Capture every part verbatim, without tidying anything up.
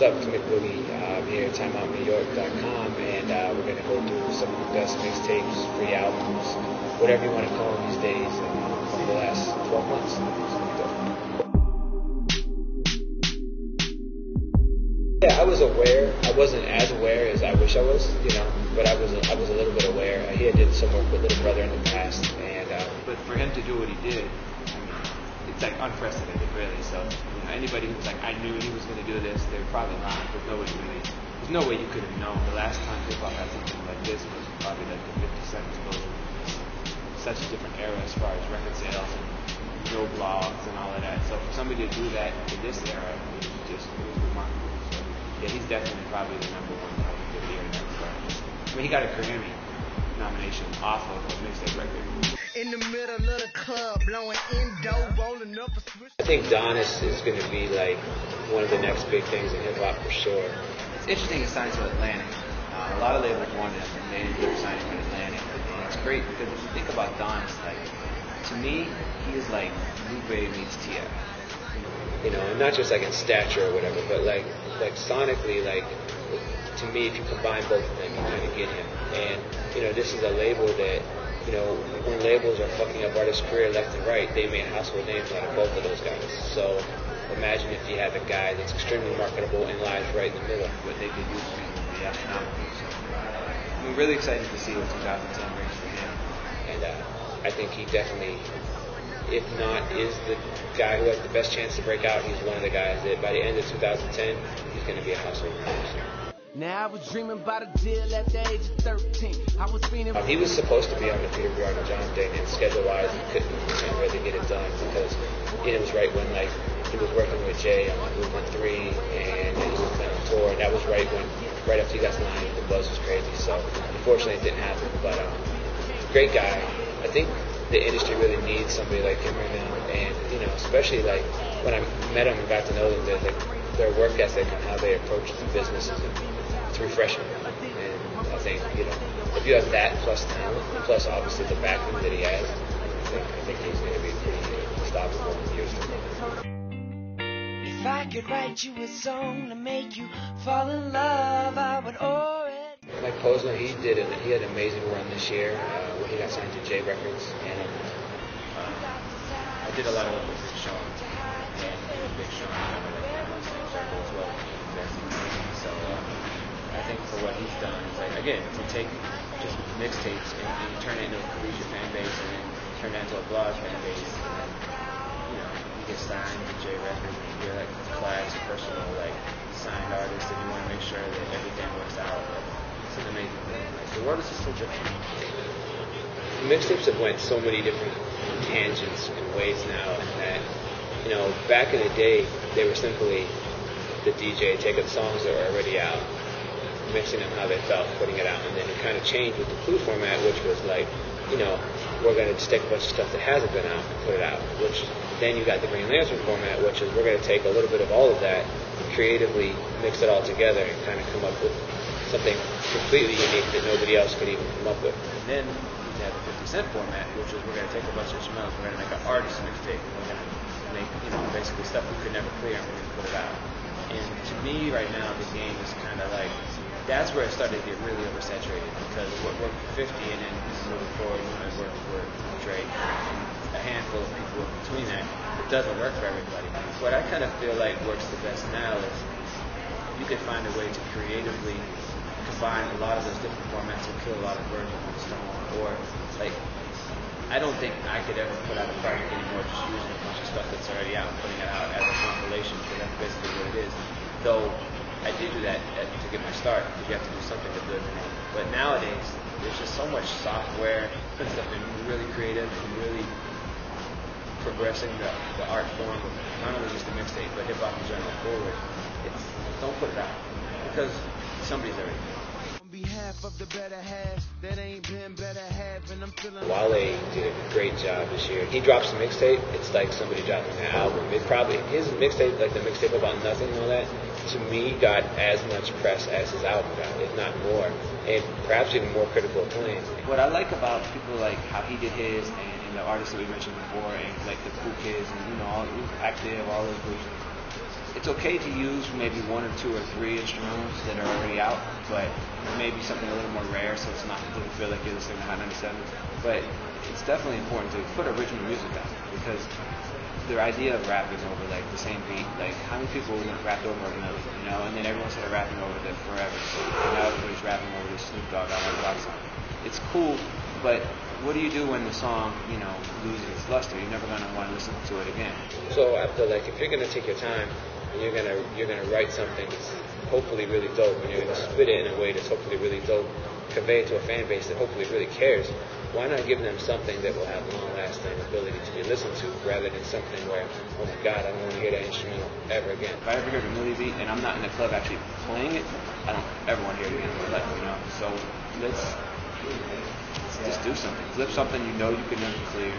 What's up, it's Mick Boogie. I'm here at Time Out New York dot com, and uh, we're going to go through some of the best mixtapes, free albums, whatever you want to call them these days, um, over the last twelve months. Yeah, I was aware. I wasn't as aware as I wish I was, you know, but I was I was a little bit aware. He had did some work with Little Brother in the past, and um, but for him to do what he did, it's like unprecedented, really. So you know, anybody who's like, I knew he was going to do this, they're probably not. There's no way really. There's no way you could have known. The last time hip hop had something like this was probably like the fifty cent explosion. Such a different era as far as record sales and no blogs and all of that. So for somebody to do that in this era, it was just it was remarkable. So yeah, he's definitely probably the number one guy of the year. I mean, he got a Currency nomination off of a mixtape record. In the middle of the club, blowing endo, rolling up a switch. I think Donis is going to be like one of the next big things in hip hop for sure. It's interesting he signed to Atlantic. Uh, a lot of labels wanted him, and they ended up signing with Atlantic. And it's great because if you think about Donis, like to me, he is like Lupe meets T F. You know, and not just like in stature or whatever, but like like sonically, like to me, if you combine both of them, you kind of get him. And you know, this is a label that. You know, when labels are fucking up artists' career left and right, they made household names out of both of those guys. So imagine if you have a guy that's extremely marketable and lies right in the middle. What they could do for him would be astronomical. So I'm really excited to see what two thousand ten brings for him. And uh, I think he definitely, if not, is the guy who has the best chance to break out. He's one of the guys that by the end of two thousand ten, he's going to be a household name. Now I was dreaming about a deal at the age of thirteen. I was feeling. Um, he was supposed to be on the Peter Briard and John thing, and schedule-wise, he couldn't really get it done because it was right when like he was working with Jay on Movement three, and he was playing on tour, and that was right when, right after he got signed, the buzz was crazy. So unfortunately, it didn't happen. But um, great guy. I think the industry really needs somebody like him right now, and you know, especially like when I met him and got to know them, their, like, their work ethic and how they approach the businesses. It's refreshing, and I think, you know, if you have that plus talent, plus obviously the backing that he has, I think, I think he's going to be pretty unstoppable in years to come. If I could write you a song to make you fall in love, I would already. Mike Posner, he did an, he had an amazing run this year uh, when he got signed to J Records, and uh, I did a lot of work with Sean, and Big Sean, as well. So. Uh, I think for what he's done is like, again, if you take just mixtapes and, and you turn it into a collegiate fan base and then turn it into a blog fan base, and then, you know, you get signed to J Records and you're like class personal, like signed artist, and you want to make sure that everything works out. It's an amazing thing. Like the world is just so different. Mixtapes have went so many different tangents and ways now, and that, you know, back in the day they were simply the D J taking songs that were already out, mixing them how they felt, putting it out, and then it kind of changed with the Clue format, which was like, you know, we're going to just take a bunch of stuff that hasn't been out and put it out, which then you got the Green Lantern format, which is we're going to take a little bit of all of that, creatively mix it all together and kind of come up with something completely unique that nobody else could even come up with. And then you have the fifty cent format, which is we're going to take a bunch of smells, we're going to make an artist mixtape, we're going to make, you know, basically stuff we could never clear and we're going to put it out. And to me right now, the game is kind of like, that's where it started to get really oversaturated, because what worked for fifty and then moving forward, you know, worked for Drake, a handful of people between that, it doesn't work for everybody. What I kind of feel like works the best now is you can find a way to creatively combine a lot of those different formats and kill a lot of birds with one stone. Or, like, I don't think I could ever put out a project anymore just using a bunch of stuff that's already out and putting it out as a compilation, because that's basically what it is. Though, I did do that to get my start, because you have to do something to live in it. But nowadays, there's just so much software and stuff, and really creative and really progressing the, the art form of not only just the mixtape, but hip-hop in general forward. It's, don't put it out, because somebody's already doing it. Wale did a great job this year. He drops a mixtape, it's like somebody dropping an album. It probably, his mixtape, like the mixtape about nothing and all that, to me got as much press as his album got, if not more, and perhaps even more critical acclaim. What I like about people like how he did his, and, and the artists that we mentioned before, and like the Cool Kids, and you know, all active, all those groups, it's okay to use maybe one or two or three instruments that are already out, but maybe something a little more rare, so it's not, doesn't feel like you're listening to Hot ninety-seven. But it's definitely important to put original music out, because their idea of rapping over like the same beat, like how many people rapped over another, you know, and then everyone started rapping over the Forever song, and now everybody's rapping over the Snoop Dogg I Wanna Rock song. It's cool, but what do you do when the song, you know, loses its luster? You're never gonna want to listen to it again. So I feel like if you're gonna take your time and you're gonna you're gonna write something that's hopefully really dope, and you're gonna spit it in a way that's hopefully really dope, convey it to a fan base that hopefully really cares, why not give them something that will have long-lasting ability to be listened to, rather than something where, oh my God, I don't want to hear that instrumental ever again. If I ever hear a Millie beat and I'm not in the club actually playing it, I don't ever want to hear it again in my life, you know? So let's, let's just do something. Flip something you know you can never clear.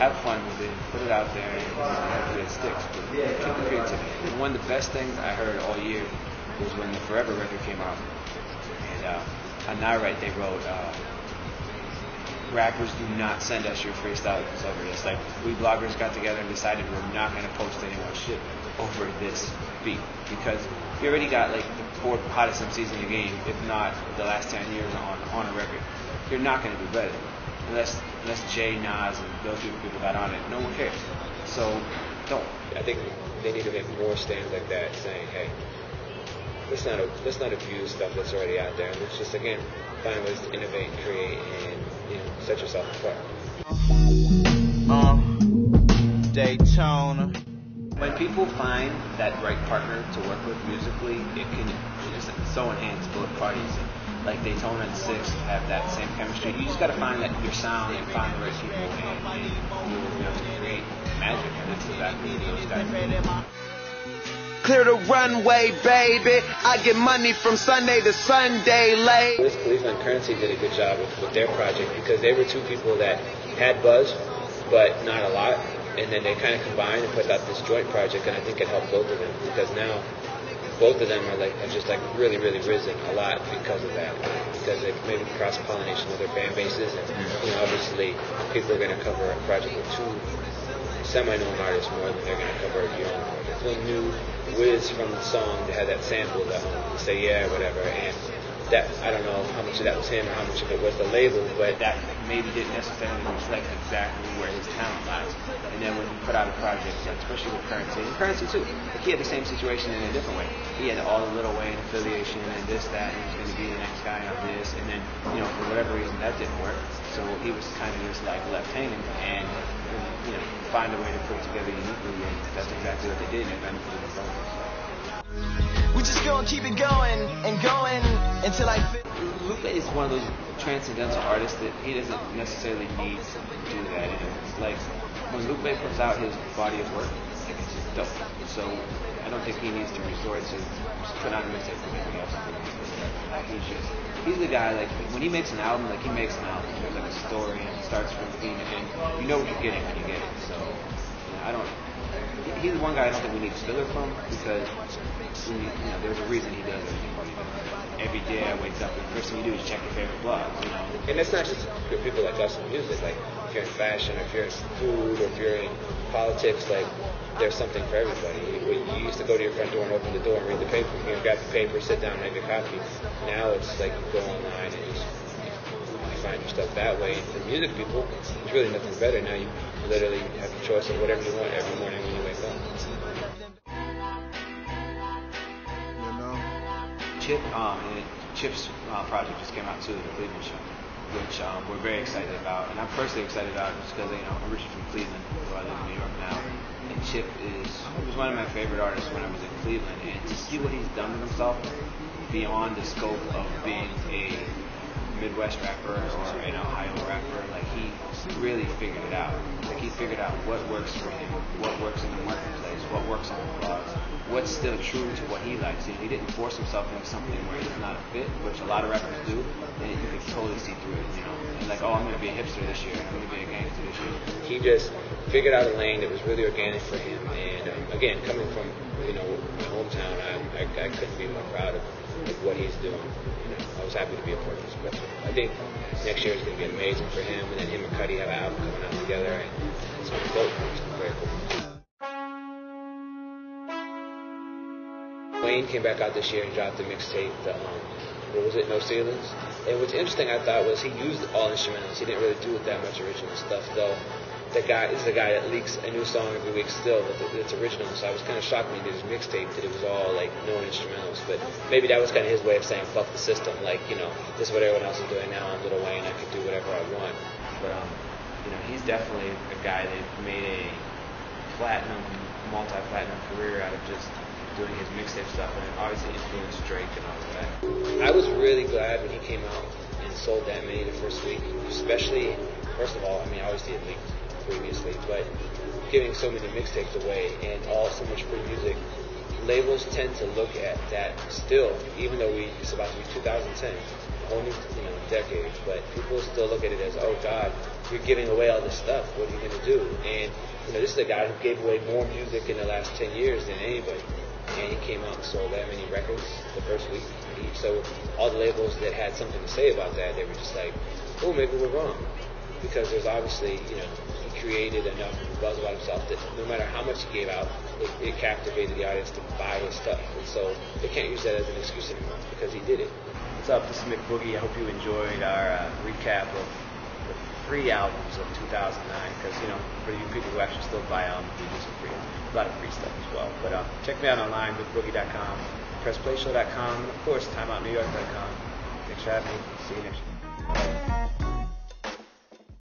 Have fun with it. Put it out there and hopefully it sticks. But keep the creativity. One of the best things I heard all year was when the Forever record came out. And uh, on Nyrite they wrote... Uh, rappers, do not send us your freestyle over this. Like, we bloggers got together and decided we're not going to post anyone's shit over this beat, because we already got like the four hottest M Cs in the game, if not the last ten years on, on a record. You're not going to do better unless unless Jay, Nas, and those two people got on it. No one cares. So don't. I think they need to make more stands like that, saying, hey, let's not let's not abuse stuff that's already out there. Let's just again find ways to innovate, create, and you know, set yourself apart. Um, Daytona. When people find that right partner to work with musically, it can just so enhance both parties. Like Daytona and Six have that same chemistry. You just got to find that your sound and find the right people, and you will be able to create magic. And that's exactly what those guys do. Clear the runway, baby. I get money from Sunday to Sunday late. This Cleveland Currency did a good job with, with their project, because they were two people that had buzz, but not a lot. And then they kind of combined and put out this joint project, and I think it helped both of them, because now both of them are like are just like really, really risen a lot because of that. Because they maybe cross pollination with their fan bases, and you know, obviously people are going to cover a project with two semi-known artists more than they're going to cover a young artist. They knew Wiz from the song to have that sample that to say yeah, whatever, and that I don't know how much of that was him or how much of it was the label, but that maybe didn't necessarily reflect exactly where his talent lies. And then when he put out a project, especially with Currency, and Currency too, like he had the same situation in a different way. He had all the Lil Wayne affiliation and this, that, and he was going to be the next guy on this, and then you know for whatever reason that didn't work, so he was kind of just like left hanging and. You know, find a way to put it together uniquely, and that's exactly what they did, and then for the song. We just gonna keep it going and going until I fit. Lupe is one of those transcendental artists that he doesn't necessarily need to do that. It's like when Lupe puts out his body of work, like it's just dope. So I don't think he needs to resort to just put out a mixtape or anything else. Like he's just he's the guy, like when he makes an album, like he makes an album. There's like a story and it starts from the beginning, and you know what you're getting when you get it. So you know, I don't. He's the one guy I don't think we need filler from, because we, you know there's a reason he does it. Every day I wake up and the first thing you do is check your favorite blogs. You know, and that's not just for people like us in music. Like if you're in fashion, or if you're in food, or if you're in politics, like. There's something for everybody. You, you used to go to your front door and open the door and read the paper. You know, grab the paper, sit down, make a copy. Now it's like you go online and you, you find your stuff that way. And for music people, there's really nothing better. Now you literally have the choice of whatever you want every morning when you wake up. You know, Chip, um, and Chip's uh, project just came out too, the Cleveland show, which um, we're very excited about. And I'm personally excited about it just because you know I'm originally from Cleveland, so I live in New York now. And Chip is he was one of my favorite artists when I was in Cleveland, and to see what he's done with himself beyond the scope of being a Midwest rapper or an Ohio rapper, like he really figured it out. Like he figured out what works for him, what works in the marketplace, what works on the blogs, what's still true to what he likes. He didn't force himself into something where he's not a fit, which a lot of rappers do, and you can totally see through it, you know. And like, oh, I'm going to be a hipster this year, I'm going to be a gangster this year. He just figured out a lane that was really organic for him, and um, again, coming from you know my hometown, I, I, I couldn't be more proud of like, what he's doing. You know, I was happy to be a part of this. But I think next year is going to be amazing for him, and then him and Cuddy have an album coming out together, and it's going to be dope. It's going to be very cool. Wayne came back out this year and dropped the mixtape, the, um, what was it, No Ceilings? And what's interesting, I thought, was he used all instrumentals. He didn't really do that much original stuff, though. The guy is the guy that leaks a new song every week still, but it's original. So I was kind of shocked when he did his mixtape that it was all, like, no instrumentals. But maybe that was kind of his way of saying, fuck the system. Like, you know, this is what everyone else is doing now. I'm Lil Wayne. I can do whatever I want. But, um, you know, he's definitely a guy that made a platinum, multi-platinum career out of just doing his mixtape stuff, and obviously influenced Drake and all of that. I was really glad when he came out and sold that many the first week, especially, first of all, I mean, obviously it leaked previously, but giving so many mixtapes away and all so much free music, labels tend to look at that still, even though we it's about to be two thousand ten, a whole new, you know, decade, but people still look at it as, oh God, you're giving away all this stuff, what are you going to do? And, you know, this is a guy who gave away more music in the last ten years than anybody. And he came out and sold that many records the first week. So all the labels that had something to say about that, they were just like, oh, maybe we're wrong. Because there's obviously, you know, he created enough buzz about himself that no matter how much he gave out, it, it captivated the audience to buy his stuff. And so they can't use that as an excuse anymore because he did it. What's up? This is Mick Boogie. I hope you enjoyed our uh, recap of the free albums of two thousand nine. Because, you know, for you people who actually still buy albums, we do some free albums. A lot of free stuff as well. But uh, check me out online, mick boogie dot com, press play show dot com, and of course, time out new york dot com. Thanks for having me. See you next week.